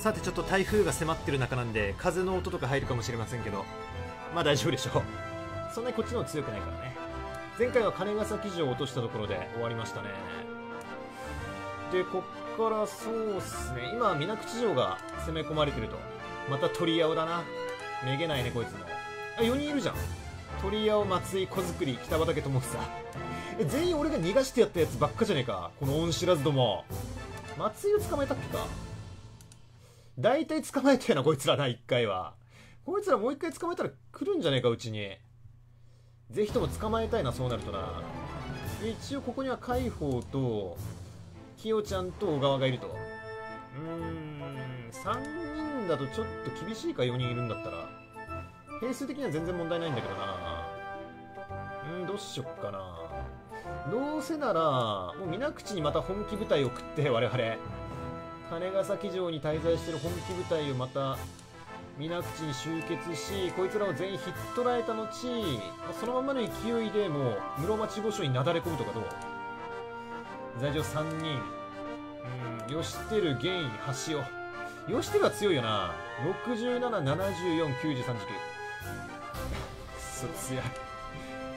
さてちょっと台風が迫ってる中なんで風の音とか入るかもしれませんけど、まあ大丈夫でしょう。そんなにこっちの方が強くないからね。前回は金ヶ崎城を落としたところで終わりましたね。でこっからそうっすね、今水口城が攻め込まれてると。また鳥屋だな、めげないねこいつも。あ、4人いるじゃん。鳥屋、松井、小作り、北畠智久。全員俺が逃がしてやったやつばっかじゃねえか、この恩知らずども。松井を捕まえたっけか。大体捕まえたよなこいつらな、一回は。こいつらもう一回捕まえたら来るんじゃねえか、うちに。ぜひとも捕まえたいな、そうなるとな。一応ここには海宝ときよちゃんと小川がいると。3人だとちょっと厳しいか、4人いるんだったら。兵数的には全然問題ないんだけどな。どうしよっかな。どうせならもう水口にまた本気部隊を送って、我々金ヶ崎城に滞在してる本気部隊をまた水口に集結し、こいつらを全員ひっ捕らえた後、そのままの勢いでもう室町御所になだれ込むとかどう。罪状3人、義輝、源氏、橋尾。義輝は強いよな。67749039。くそ強い。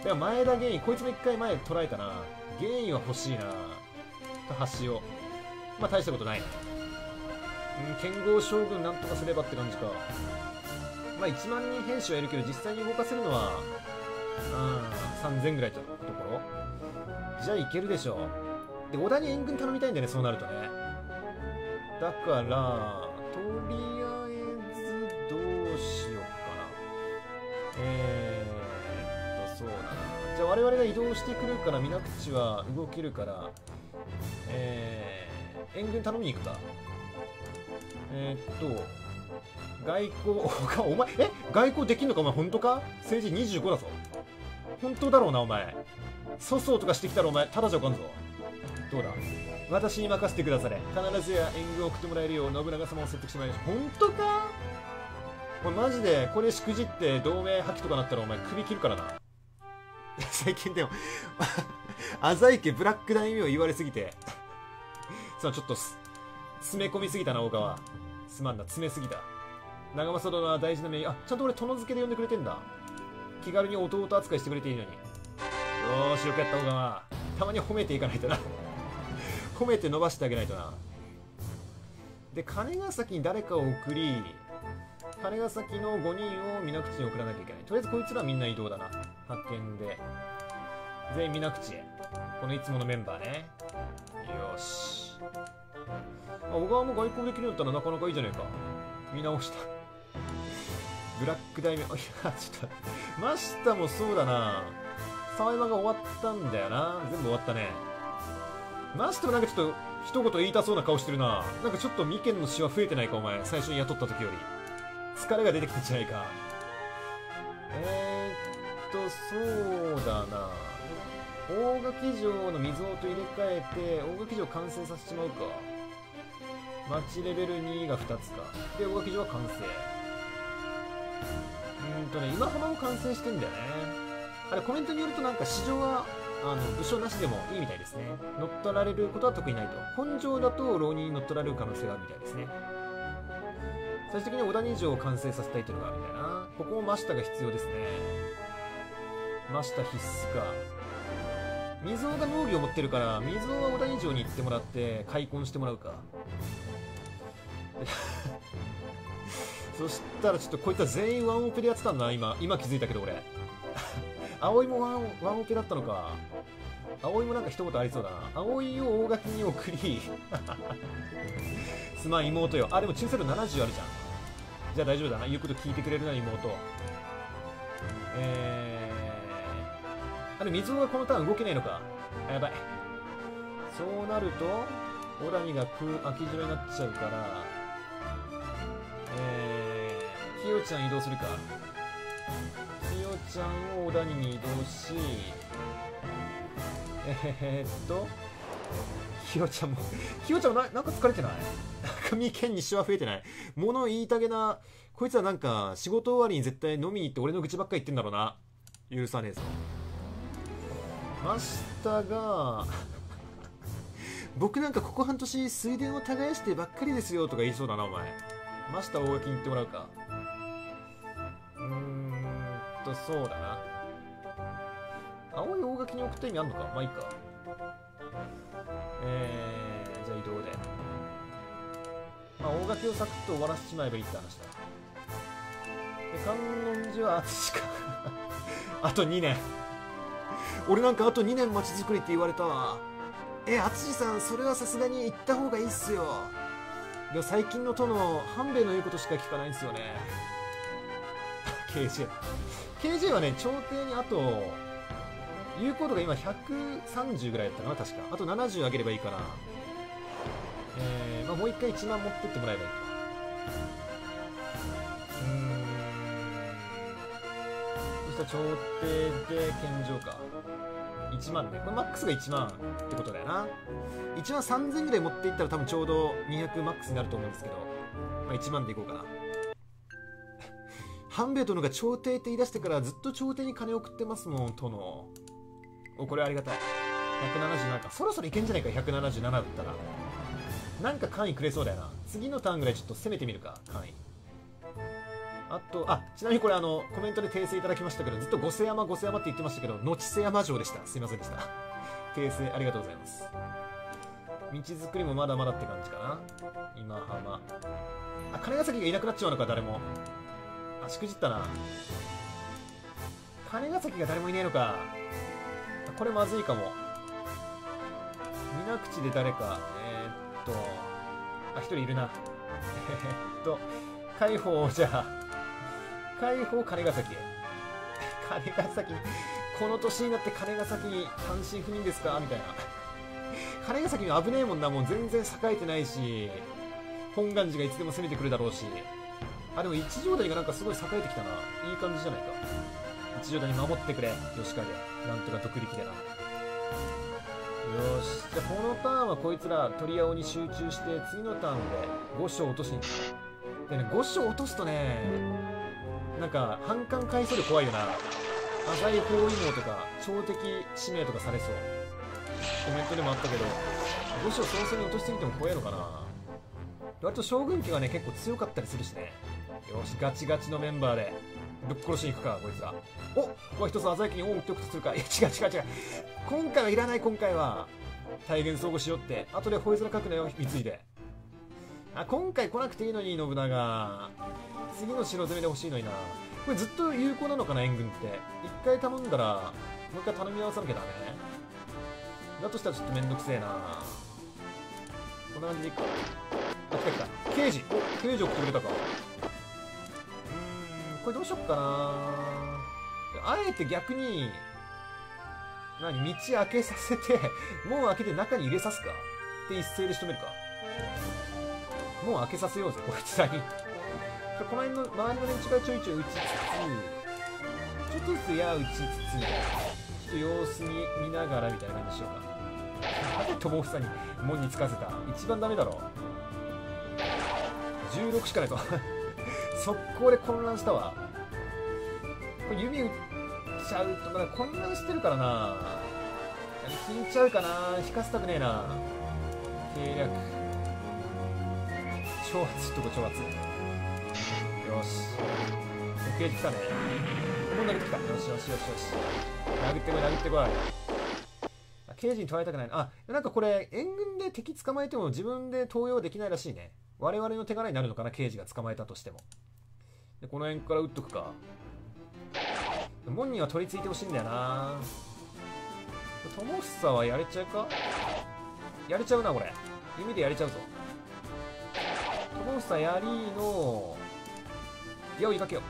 では前田源氏、こいつも一回前捕らえたな。源氏は欲しいな。橋尾、まあ大したことない。剣豪将軍なんとかすればって感じか。まあ1万人兵士はいるけど実際に動かせるのは3000ぐらいところじゃあいけるでしょう。で織田に援軍頼みたいんだよね、そうなるとね。だからとりあえずどうしようかな。そうだな。じゃあ我々が移動してくるから水口は動けるから、援軍頼みに行くか。外交、お前、外交できんのか、お前、本当か？政治25だぞ。本当だろうな、お前。粗相とかしてきたら、お前、ただじゃおかんぞ。どうだ？私に任せてくだされ。必ずや援軍を送ってもらえるよう、信長様を説得してもらいましょう。本当か？お前、マジで、これしくじって、同盟破棄とかなったら、お前、首切るからな。最近でも、浅井家ブラックな意味を言われすぎて、ちょっと、詰め込みすぎたな、大川。すまんな、詰めすぎた。長政殿は大事な名義。あ、ちゃんと俺、殿付けで呼んでくれてんだ。気軽に弟扱いしてくれていいのに。よーし、よくやった、大川。たまに褒めていかないとな。褒めて伸ばしてあげないとな。で、金ヶ崎に誰かを送り、金ヶ崎の5人を水口に送らなきゃいけない。とりあえずこいつらみんな移動だな。派遣で。全員水口へ。このいつものメンバーね。よし。小川も外交できるようになったらなかなかいいじゃねえか。見直したブラック大名。いやちょっとマシタもそうだな。沢山が終わったんだよな。全部終わったね。マシタもなんかちょっと一言言いたそうな顔してるな。なんかちょっと眉間のシワ増えてないか、お前。最初に雇った時より疲れが出てきたんじゃないか。そうだな、大垣城の水をと入れ替えて大垣城完成させちまうか。町レベル2が2つか。で大垣城は完成。今浜も完成してんだよね。あれコメントによるとなんか市場は武将なしでもいいみたいですね。乗っ取られることは特にないと。本城だと浪人に乗っ取られる可能性があるみたいですね。最終的に小谷城を完成させたいというのがあるんだよな。ここも真下が必要ですね。真下必須か。水尾が農業を持ってるから水尾は小谷城に行ってもらって開墾してもらうかそしたらちょっとこいつは全員ワンオペでやってたんだな。今気づいたけど俺葵もワンオペだったのか。葵もなんか一言ありそうだな。葵を大垣に送りすまん妹よ。あでも忠誠度70あるじゃん。じゃあ大丈夫だな、言うこと聞いてくれるな妹。あれ、水尾がこのターン動けないのか。やばい。そうなると、小谷が空き城になっちゃうから、きよちゃん移動するか。きよちゃんを小谷に移動し、きよちゃんも、きよちゃんもなんか疲れてない眉間にシワ増えてない。物言いたげな、こいつはなんか仕事終わりに絶対飲みに行って俺の愚痴ばっかり言ってんだろうな。許さねえぞ。真下が僕なんかここ半年水田を耕してばっかりですよとか言いそうだなお前。真下大垣に行ってもらうか。そうだな、青い大垣に置くと意味あんのか。まあいいか。じゃあ移動で、まあ、大垣をサクッと終わらせちまえばいいって話だ。で観音寺は淳かあと2年俺なんかあと2年街づくりって言われたわ。淳さんそれはさすがに行った方がいいっすよ。でも最近の殿半兵衛の言うことしか聞かないんですよねKJ はね、朝廷にあと有効度が今130ぐらいだったかな確か。あと70上げればいいから、まあ、もう一回1万持ってってもらえばいいか。そしたら朝廷で献上か1万ね。これマックスが1万ってことだよな。1万3000ぐらい持っていったら多分ちょうど200マックスになると思うんですけど、まあ、1万でいこうかな。半兵衛殿が朝廷って言い出してからずっと朝廷に金送ってますもん殿。お、これありがたい。177か。そろそろいけんじゃないか。177だったらなんか簡易くれそうだよな。次のターンぐらいちょっと攻めてみるか簡易。あとちなみにこれコメントで訂正いただきましたけど、ずっと五世山五世山って言ってましたけど後世山城でした。すいませんでした訂正ありがとうございます。道作りもまだまだって感じかな。今浜金ヶ崎がいなくなっちゃうのか。誰もしくじったな。金ヶ崎が誰もいないのか。これまずいかも。水口で誰か一人いるな。海保をじゃあ海保を金ヶ崎へ。金ヶ崎この年になって金ヶ崎単身赴任ですかみたいな。金ヶ崎は危ねえもんな。もう全然栄えてないし本願寺がいつでも攻めてくるだろうし。あ、でも一条谷がなんかすごい栄えてきたな。いい感じじゃないか。一条谷守ってくれ吉影。なんとか独力でな。よし、じゃあこのターンはこいつら鳥青に集中して次のターンで5章落としに行く。でね、5章落とすとねなんか反感回数で怖いよな。浅い包囲網とか朝敵使命とかされそう。コメントでもあったけど5章早々に落としてみても怖いのかな。割と将軍家がね結構強かったりするしね。よし、ガチガチのメンバーでぶっ殺しに行くかこいつら。おっ、これ一つ鮮やかに恩を売っておくとするか。いや違う今回はいらない。今回は大元相互しようって後で吠え面書くのよ貢いで。あ、今回来なくていいのに信長。次の城攻めで欲しいのにな。これずっと有効なのかな援軍って。一回頼んだらもう一回頼み直さなきゃダメだとしたらちょっとめんどくせえな。こんな感じでいくか。あ、来た来た。刑事送ってくれたか。これどうしよっかな。あえて逆に道開けさせて門開けて中に入れさすかって一斉で仕留めるか。門開けさせようぜこいつらに。この辺の周りの連中がちょいちょい打ちつつちょっとずつ打ちつつちょっと様子に見ながらみたいな感じしようか。あれ友房に門につかせた一番ダメだろ。16しかないと速攻で混乱したわ。これ弓打っちゃうとまだ混乱してるからな。引いちゃうかな。引かせたくねえな。計略挑発っとこ挑発。よし時計来たね。もう殴ってきた。よし殴ってこい。刑事に取られたくないな。あ、なんかこれ援軍で敵捕まえても自分で投用できないらしいね。我々の手柄になるのかな刑事が捕まえたとしても。でこの辺から撃っとくか。門には取り付いてほしいんだよな。友房はやれちゃうか。やれちゃうなこれ。弓でやれちゃうぞ。友房やりの矢を追いかけよ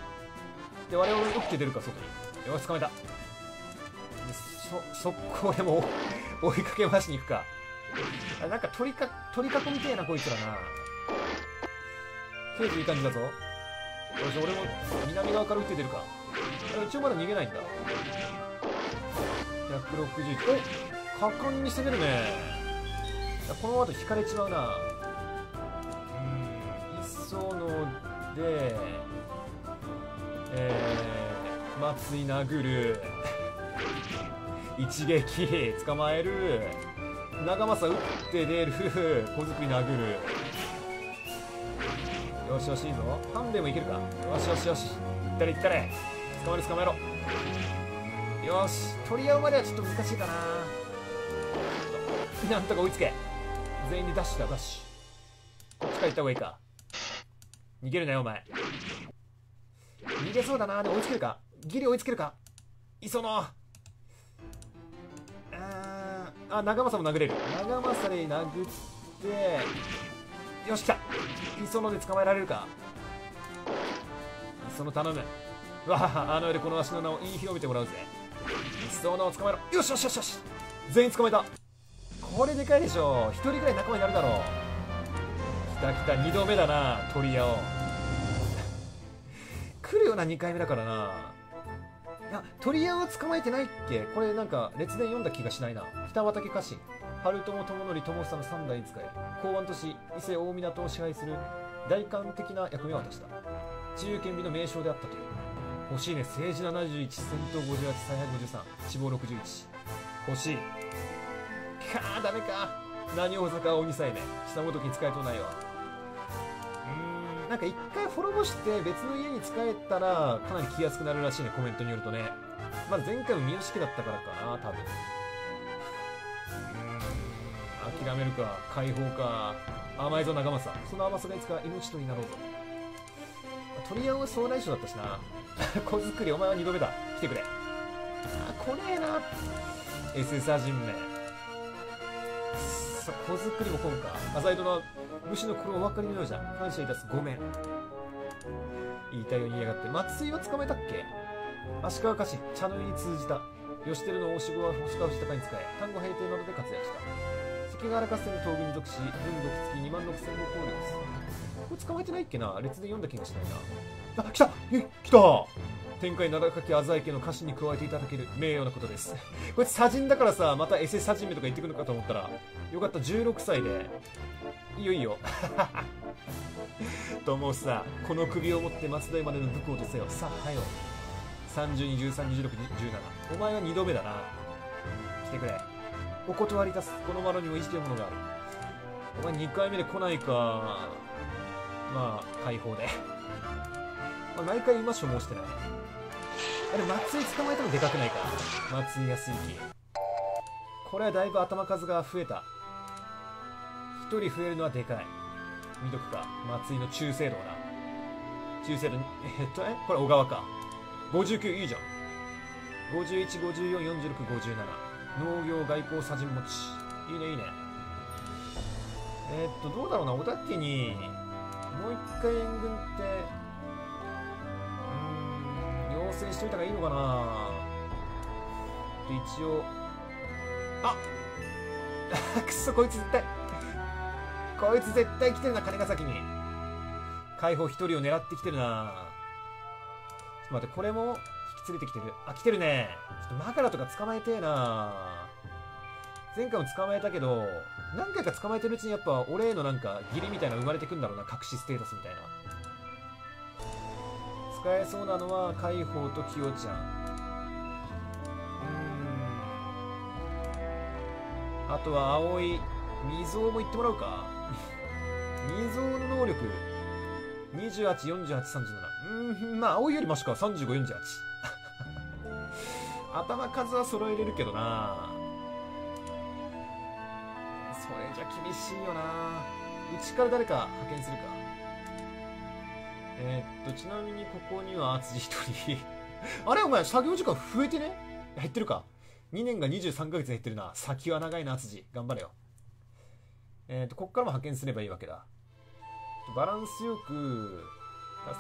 う。で我々打って出るか外に。よし捕まえた。速攻でも追いかけ回しに行くか。なんか鳥かこみてえなこいつらな。刑事いい感じだぞ。よし俺も南側から撃って出るか。一応まだ逃げないんだ。161。おっ果敢に攻めるね。この後引かれちまうな。いっそので松井殴る一撃捕まえる。長政打って出る小作り殴る。よしよしいいぞ。半兵衛もいけるか。よしよしよし、いったれいったれ、捕まえろ捕まえろ。よし、取り合うまではちょっと難しいかな。なんとか追いつけ。全員でダッシュだダッシュ。こっちから行った方がいいか。逃げるなよお前。逃げそうだな。でも追いつけるか、ギリ追いつけるか。磯野、あ、長政も殴れる。長政で殴って、よし来た。磯野で捕まえられるか。磯野頼む。うわ、あの世でこの足の名を言い広めてもらうぜ。磯野を捕まえろ。よしよしよしよし。全員捕まえた。これでかいでしょ。一人ぐらい仲間になるだろう。来た来た、二度目だな、鳥屋を。来るよな、二回目だからな。いや、鳥屋を捕まえてないっけ。これなんか列伝読んだ気がしないな。北畠家臣、春友智則友房の三代に使い、港湾都市伊勢大港を支配する大官的な役目を果たした。自由権美の名称であったという。欲しいね。政治71、戦闘58、再配53、死亡61。欲しいかあ。ダメか。何大阪鬼さえね、久本家に仕えとないわ。なんか一回滅ぼして別の家に仕えたらかなり来やすくなるらしいね、コメントによるとね。まあ、前回も三好家だったからかな、多分。諦めるか、解放か。甘いぞ長政、その甘さがいつか命取りになろうぞ。鳥屋は総大将だったしな。小作りお前は2度目だ、来てくれ。あー来ねえな SSR 人名。小作りも来んか。浅井戸の武士の心お分かりのようじゃ。感謝いたす、ごめん。言いたいように言いやがって。松井は捕まえたっけ。足利家臣、茶の湯に通じた。義輝の大志望は星川隆に仕え、丹後平定などで活躍した。関ヶ原合戦の東軍に属し、軍土付き2万6,000の考慮です。これ捕まえてないっけな、列で読んだ気がしないな。あ、来たえ、来た。天下に名高き浅井家の家臣に加えていただける名誉なことです。こいつ砂人だからさ、また SS 砂人目とか言ってくるのかと思ったらよかった。16歳でいいよいいよ。と思うさ、この首を持って松代までの武功とせよ。さあはよ。32132617、お前は2度目だな。来てくれ。お断り出す、この窓にも意地というものがある。お前2回目で来ないか。まあ解放で。まあ、毎回今所申してない。あれ、松井捕まえたのでかくないか。松井康之、これはだいぶ頭数が増えた。1人増えるのはでかい。見とくか、松井の中制度だ。中制度、これ小川か。59、いいじゃん。51、54、46、57。農業、外交、砂人持ち。いいね、いいね。どうだろうな、小田家に、もう一回援軍って、要請しといた方がいいのかな。一応、あっくそ、こいつ絶対。こいつ絶対来てるな、金ヶ崎に。解放一人を狙ってきてるな。ちょっと待って、これも引き連れてきてる。あ、来てるね。ちょっとマカラとか捕まえてえな。前回も捕まえたけど、何回か捕まえてるうちにやっぱ俺へのなんか義理みたいなの生まれてくんだろうな。隠しステータスみたいな。使えそうなのは解放とキヨちゃん。あとは青い未曾も行ってもらうか。未曾の能力284837、まあ青いよりマシか。3548。頭数は揃えれるけどな。それじゃ厳しいよな。うちから誰か派遣するか。ちなみにここには淳1人。あれお前作業時間増えてね、減ってるか。2年が23ヶ月減ってるな。先は長いな淳、頑張れよ。ここからも派遣すればいいわけだ。バランスよく、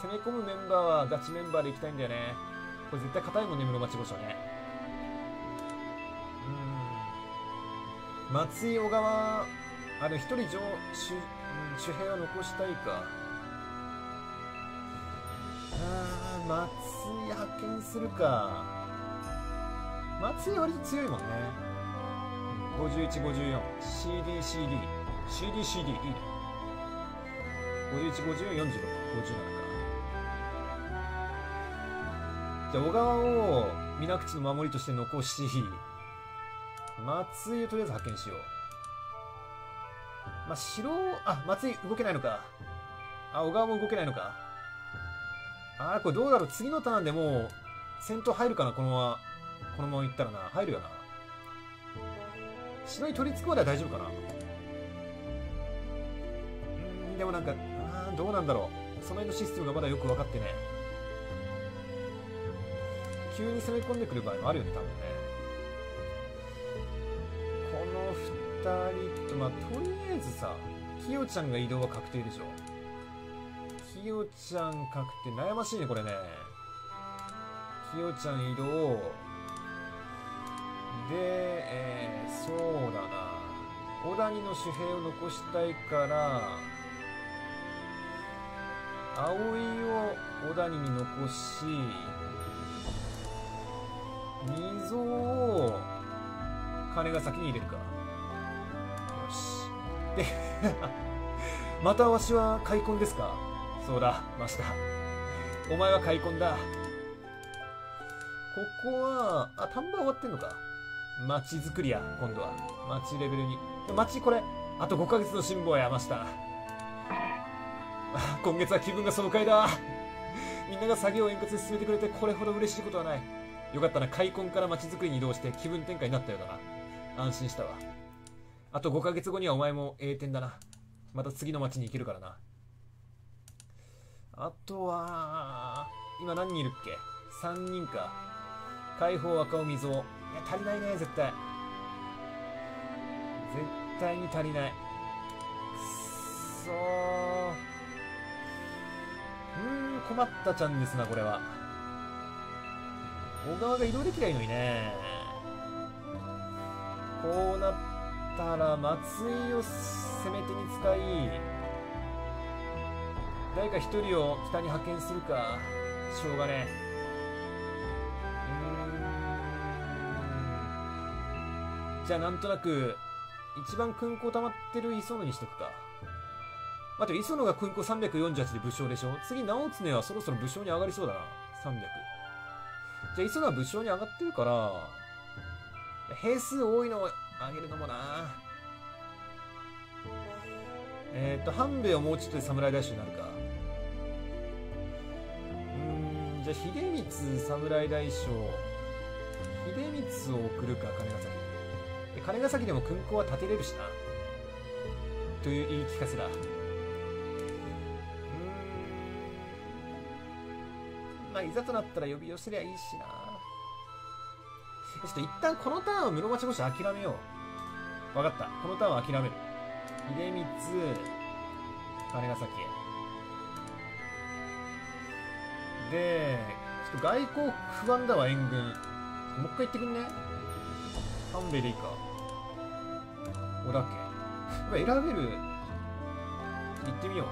攻め込むメンバーはガチメンバーでいきたいんだよね。これ絶対硬いもんね、室町御所ね。松井、小川、一人主兵を残したいか。松井派遣するか。松井割と強いもんね。51、54、CD、CD、CD、CD、いいね。51、54、46、57か。じゃあ小川を水口の守りとして残し、松井をとりあえず派遣しよう。まあ、白、あ、松井動けないのか。あ、小川も動けないのか。あー、これどうだろう。次のターンでもう、戦闘入るかな、このまま。このままいったらな。入るよな。白に取り付くまでは大丈夫かな。でもなんか、どうなんだろう。その辺のシステムがまだよく分かってね。急に攻め込んでくる場合もあるよね、多分ね。この2人と、まあ、とりあえずさ、キヨちゃんが移動は確定でしょ。キヨちゃん確定、悩ましいね、これね。キヨちゃん移動。で、そうだな。小谷の守兵を残したいから、葵を小谷に残し、溝を金が先に入れるか。よし。で、またわしは開墾ですか。そうだ、マスター。お前は開墾だ。ここは、あ、田んぼ終わってんのか。町づくりや、今度は。町レベルに。町、これ、あと5ヶ月の辛抱や、マスター。今月は気分が爽快だ。みんなが作業を円滑に進めてくれて、これほど嬉しいことはない。よかったな、開墾から街づくりに移動して気分転換になったようだな。安心したわ。あと5ヶ月後にはお前も栄転だな。また次の街に行けるからな。あとは、今何人いるっけ ?3 人か。解放、赤尾、溝。いや、足りないね、絶対。絶対に足りない。くそー。困ったちゃんですな、これは。小川が移動できないのにね。こうなったら松井を攻め手に使い、誰か一人を北に派遣するか。しょうがねえ。じゃあなんとなく一番勲功溜まってる磯野にしとくか。待って、磯野が勲功348で武将でしょ。次直常はそろそろ武将に上がりそうだな。300。じゃあ磯野は武将に上がってるから、兵数多いのを上げるのもな。半兵衛をもうちょっとで侍大将になるか。じゃあ秀光侍大将。秀光を送るか、金ヶ崎。金ヶ崎でも勲功は立てれるしな。という言い聞かせだ。いざとなったら呼び寄せりゃいいしな。ちょっと一旦このターンは室町御所諦めよう。分かった。このターンは諦める。秀光、金ヶ崎。で、ちょっと外交不安だわ、援軍。もう一回言ってくんね。半兵衛でいいか。織田家。選べる。行ってみよ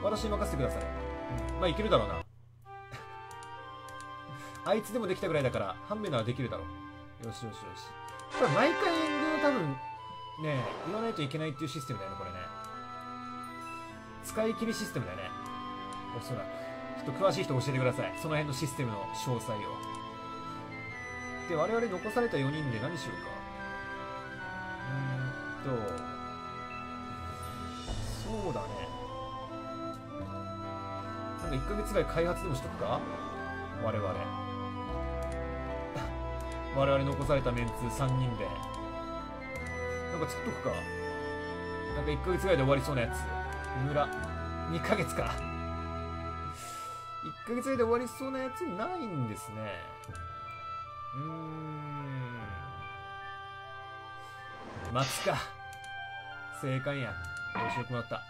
う。私に任せてください。まあ、いけるだろうな。あいつでもできたぐらいだから、半兵衛ならできるだろう。よしよしよし。これ毎回援軍を多分、ね、言わないといけないっていうシステムだよね、これね。使い切りシステムだよね。おそらく。ちょっと詳しい人教えてください。その辺のシステムの詳細を。で、我々残された4人で何しようか。そうだね。なんか1ヶ月ぐらい開発でもしとくか我々。我々残されたメンツ3人で。なんか作っとくか。なんか1ヶ月ぐらいで終わりそうなやつ。村。2ヶ月か。1ヶ月ぐらいで終わりそうなやつないんですね。待つか。生還や。おいしくなった。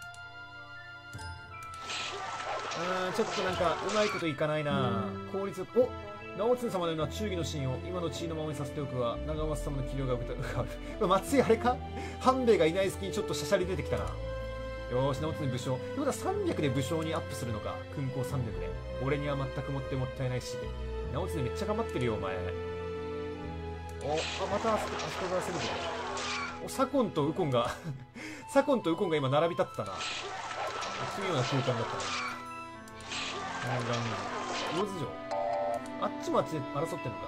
ちょっとなんか、うまいこといかないな。効率、おっ直常様のような忠義のシーンを今の地位のままにさせておくは長松様の器量が受かる。松井あれか、半兵衛がいない隙にちょっとしゃしゃり出てきたな。よーし、直常武将ってことは300で武将にアップするのか。勲功300で俺には全くもってもったいないし、直常めっちゃ頑張ってるよお前。おあ、またあそこが焦るぞ。お左近と右近が左近と右近が今並び立ってたな。奇妙な空間だったな。魚津城あっちもあっちで争ってんのか。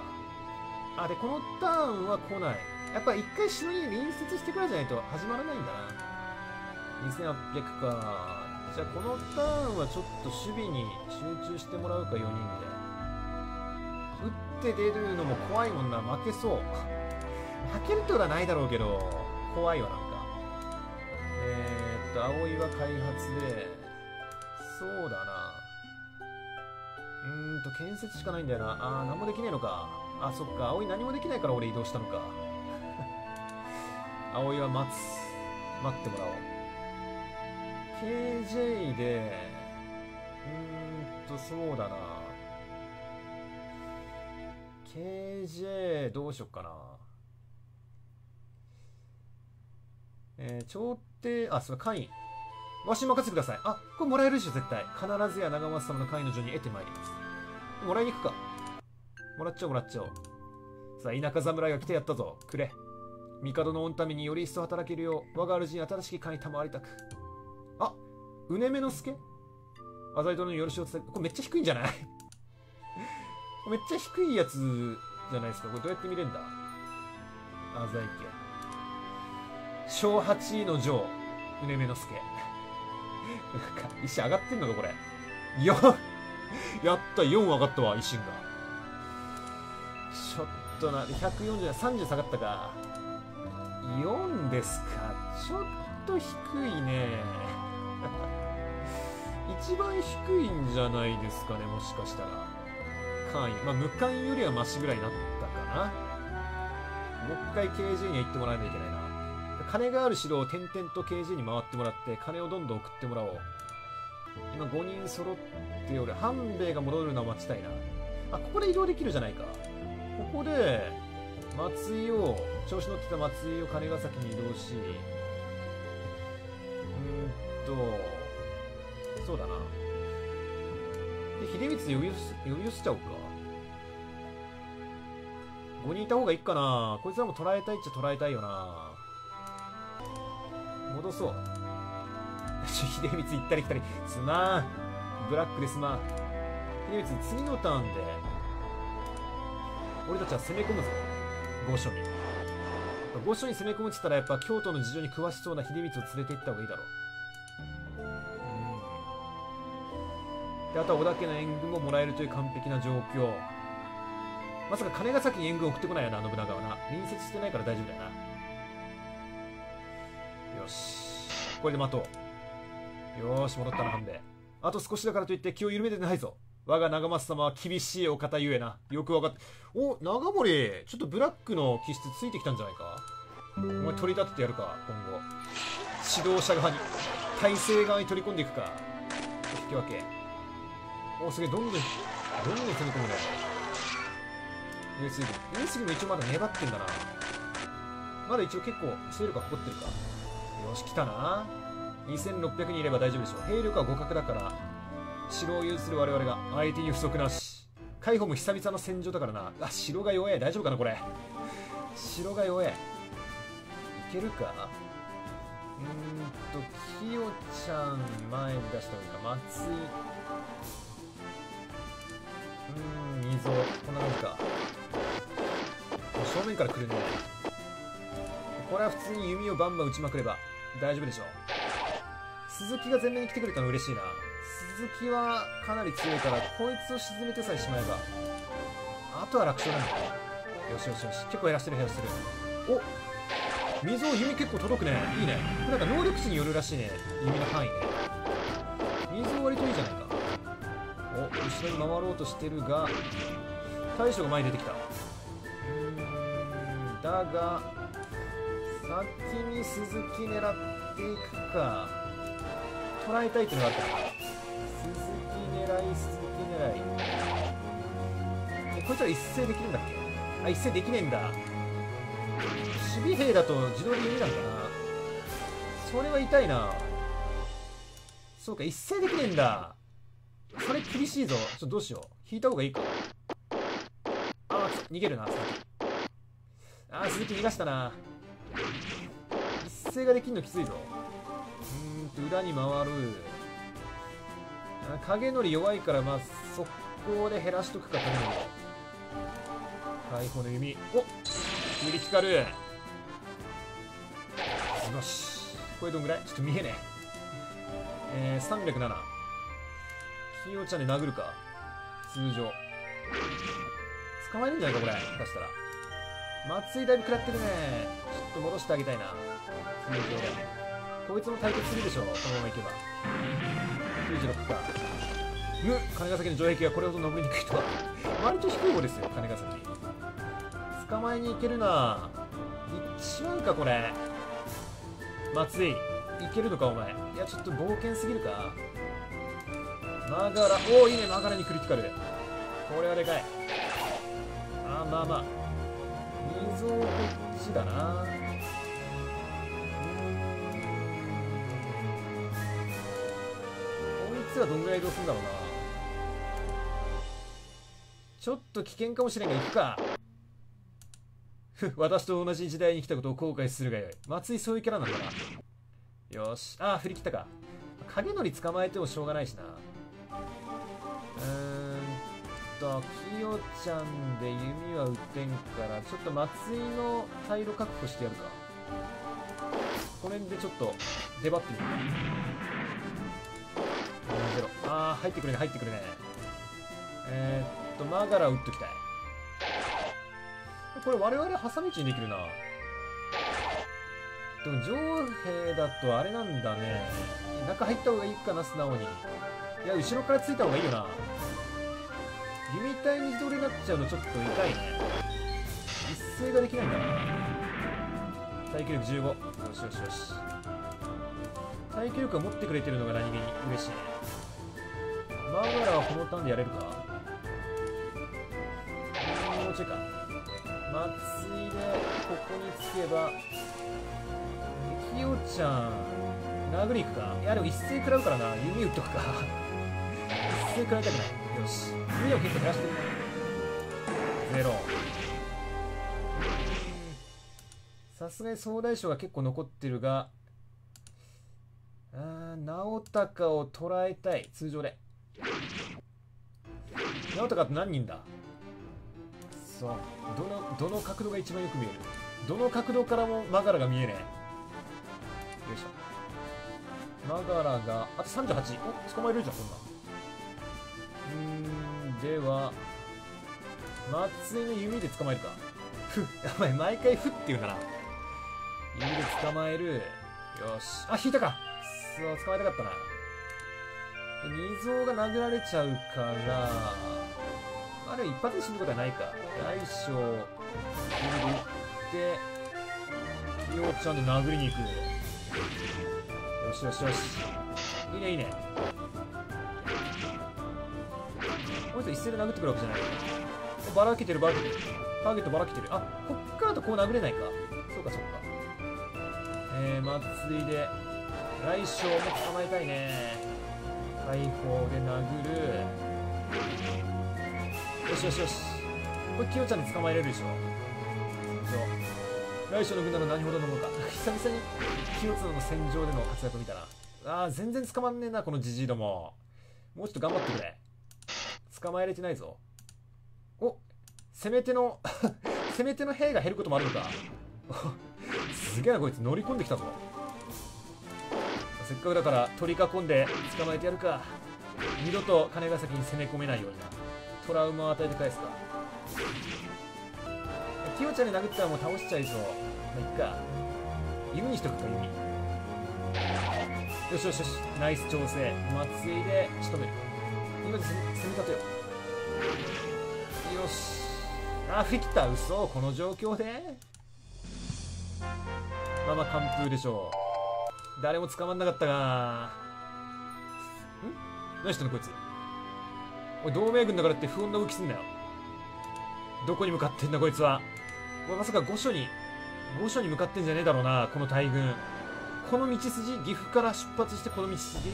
あ、で、このターンは来ない。やっぱ一回城に隣接してくらいじゃないと始まらないんだな。2800か。じゃあこのターンはちょっと守備に集中してもらうか、4人で打って出るのも怖いもんな。負けそう負けるってことはないだろうけど怖いわ。なんか葵は開発で、そうだな、建設しかないんだよな。ああ何もできねえのか。あ、そっか、葵何もできないから俺移動したのか葵は待ってもらおう。 KJ でそうだな、 KJ どうしよっかな。朝廷、あ、それ会員わしに任せてください。あ、これもらえるでしょ絶対。必ずや長松様の会員の情に得てまいります。もらいに行くか。もらっちゃおう。さあ、田舎侍が来てやったぞ。くれ。帝の御ためにより一層働けるよう我が主に新しき会に賜りたく。あ、うねめのすけ浅井殿によろしお伝え。これめっちゃ低いんじゃないめっちゃ低いやつじゃないですか。これどうやって見れるんだ。浅井家小八の城うねめのすけなんか石上がってんのかこれ。いややった、4上がったわ。維新がちょっとな、140じゃ30下がったか。4ですか、ちょっと低いね一番低いんじゃないですかね、もしかしたら。簡易、まあ無簡易よりはマシぐらいになったかな。もう一回 KJ には行ってもらわないといけないな。金がある城を点々と KJ に回ってもらって金をどんどん送ってもらおう。今5人揃っておる。半兵衛が戻るのは待ちたいな。あ、ここで移動できるじゃないか。ここで松井を、調子乗ってた松井を金ヶ崎に移動し、そうだな、で秀光呼び寄せちゃおうか。5人いた方がいいかな。こいつらも捉えたいっちゃ捉えたいよな。戻そう秀光行ったり来たり、すまんブラックですまん。秀光次のターンで俺たちは攻め込むぞ御所に。御所に攻め込むって言ったらやっぱ京都の事情に詳しそうな秀光を連れて行った方がいいだろう。であとは織田家の援軍ももらえるという完璧な状況。まさか金ヶ崎に援軍送ってこないよな信長はな。隣接してないから大丈夫だよな。よし、これで待とう。よーし、戻ったな半兵衛。あと少しだからといって気を緩めてないぞ。我が長松様は厳しいお方ゆえな。よく分かって。お、長森ちょっとブラックの気質ついてきたんじゃないか。お前取り立ててやるか今後。指導者側に、体制側に取り込んでいくか。引き分け。お、すげえ、どんどん攻め込むね。上杉も一応まだ粘ってんだな。まだ一応結構勢力は誇ってるか。よし来たな。2600人いれば大丈夫でしょう。兵力は互角だから城を有する我々が相手に不足なし。海保も久々の戦場だからな。あ、城が弱え。大丈夫かなこれ。城が弱え。いけるか。きよちゃん前に出した方がいいか。松井溝こんな感じか。正面から来るね。これは普通に弓をバンバン打ちまくれば大丈夫でしょう。鈴木が前面に来てくれたの嬉しいな。鈴木はかなり強いからこいつを沈めてさえしまえばあとは楽勝なんだ。よし、結構減らしてる。お、溝弓結構届くね。いいね。なんか能力値によるらしいね、弓の範囲ね。溝割といいじゃないか。お、後ろに回ろうとしてるが大将が前に出てきた。だが先に鈴木狙っていくか。捉えたいっていうのがあったな。鈴木狙い。こいつら一斉できるんだっけ。あ、一斉できねえんだ。守備兵だと自動で弓なんだな。それは痛いな。そうか、一斉できねえんだ。それ厳しいぞ。ちょっとどうしよう。引いた方がいいか。あ、逃げるな鈴木。あ、鈴木逃がしたな。一斉ができんのきついぞ。裏に回る。影のり弱いからまあ速攻で減らしとくか。海保の弓。おっ、弓光る。よし、これどんぐらいちょっと見えねえ。307。金曜ちゃんで殴るか。通常。捕まえるんじゃないか、これ。出したら。松井だいぶ食らってるね。ちょっと戻してあげたいな。通常で。こいつも対決するでしょ、このままいけば。96か。む金ヶ崎の城壁がこれほど登りにくいとは。割と低い方ですよ、金ヶ崎。捕まえに行けるな。行っちまうか、これ。松井、いけるのかお前。いや、ちょっと冒険すぎるか。マガラ、おお、いいね、マガラにクリティカル。これはでかい。あー、まあまあ。水をこっちだな。こいつはどんぐらい移動するんだろうな。ちょっと危険かもしれんが、行くか。私と同じ時代に来たことを後悔するがよい。松井そういうキャラなんだな。よし。ああ、振り切ったか。影のり捕まえてもしょうがないしな。きよちゃんで弓は打てんから、ちょっと松井の退路確保してやるか。これでちょっと、出張ってみるか。0。ああ、入ってくるね、入ってくるね。マガラを打っときたい。これ我々挟み撃ちにできるな。でも上兵だとあれなんだね。中入った方がいいかな、素直に。いや、後ろからついた方がいいよな。弓体に自動でなっちゃうのちょっと痛いね。一斉ができないんだな。耐久力15。よしよしよし。耐久力を持ってくれてるのが何気に嬉しいね。マーガラはこのターンでやれるか。もうちょいか。松井でここにつけば、きよちゃん殴りいくか。いやでも一斉食らうからな。弓打っとくか。一斉食らいたくない。よし、弓を結構減らしてる。0。さすがに総大将が結構残ってるが、直高を捉えたい。通常で直高って何人だ。そう、どの角度が一番よく見える。どの角度からもマガラが見えねえ。よいしょ。マガラがあと38。お、捕まえるじゃん、そんな。では松井の弓で捕まえるか。ふっ、やばい、毎回ふって言うんだな。弓で捕まえる。よし、あ、引いたか。そう、捕まえたかったな。二蔵が殴られちゃうからあれは一発で死ぬことはないか。大将、これで打って、きよちゃんで殴りに行く。よしよしよし。いいね、いいね。こいつ一斉で殴ってくるわけじゃない。ばらけてる、ばらけてる。ターゲットばらけてる。あ、こっからとこう殴れないか。そうか、そうか。松井で、来将も捕まえたいね。解放で殴る。よしよしよし。これキヨちゃんに捕まえれるでしょ。そう。来週の軍団の何ほどのものか。久々にキヨちゃんの戦場での活躍見たな。あー、全然捕まんねえな、このジジイども。もうちょっと頑張ってくれ。捕まえれてないぞ。お、攻め手の兵が減ることもあるのか。すげえな、こいつ乗り込んできたぞ。せっかくだから取り囲んで捕まえてやるか。二度と金ヶ崎に攻め込めないようにな。トラウマを与えて返すか。キヨちゃんに殴ったらもう倒しちゃいそう。まあ、いっか。弓にしとくか、弓。よしよしよし。ナイス調整。松井で仕留める。今で攻め立てよう。よし。あ、振り切った。嘘。この状況でまあまあ完封でしょう。誰も捕まんなかったが。ん？何してんのこいつ。同盟軍だからって不穏な動きすんなよ。どこに向かってんだこいつは。まさか御所に向かってんじゃねえだろうな、この大軍。この道筋、岐阜から出発してこの道筋、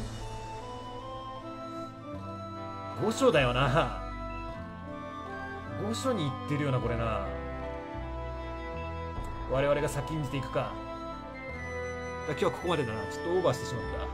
御所だよな。御所に行ってるよな、これな。我々が先んじていくか。今日はここまでだな。ちょっとオーバーしてしまった。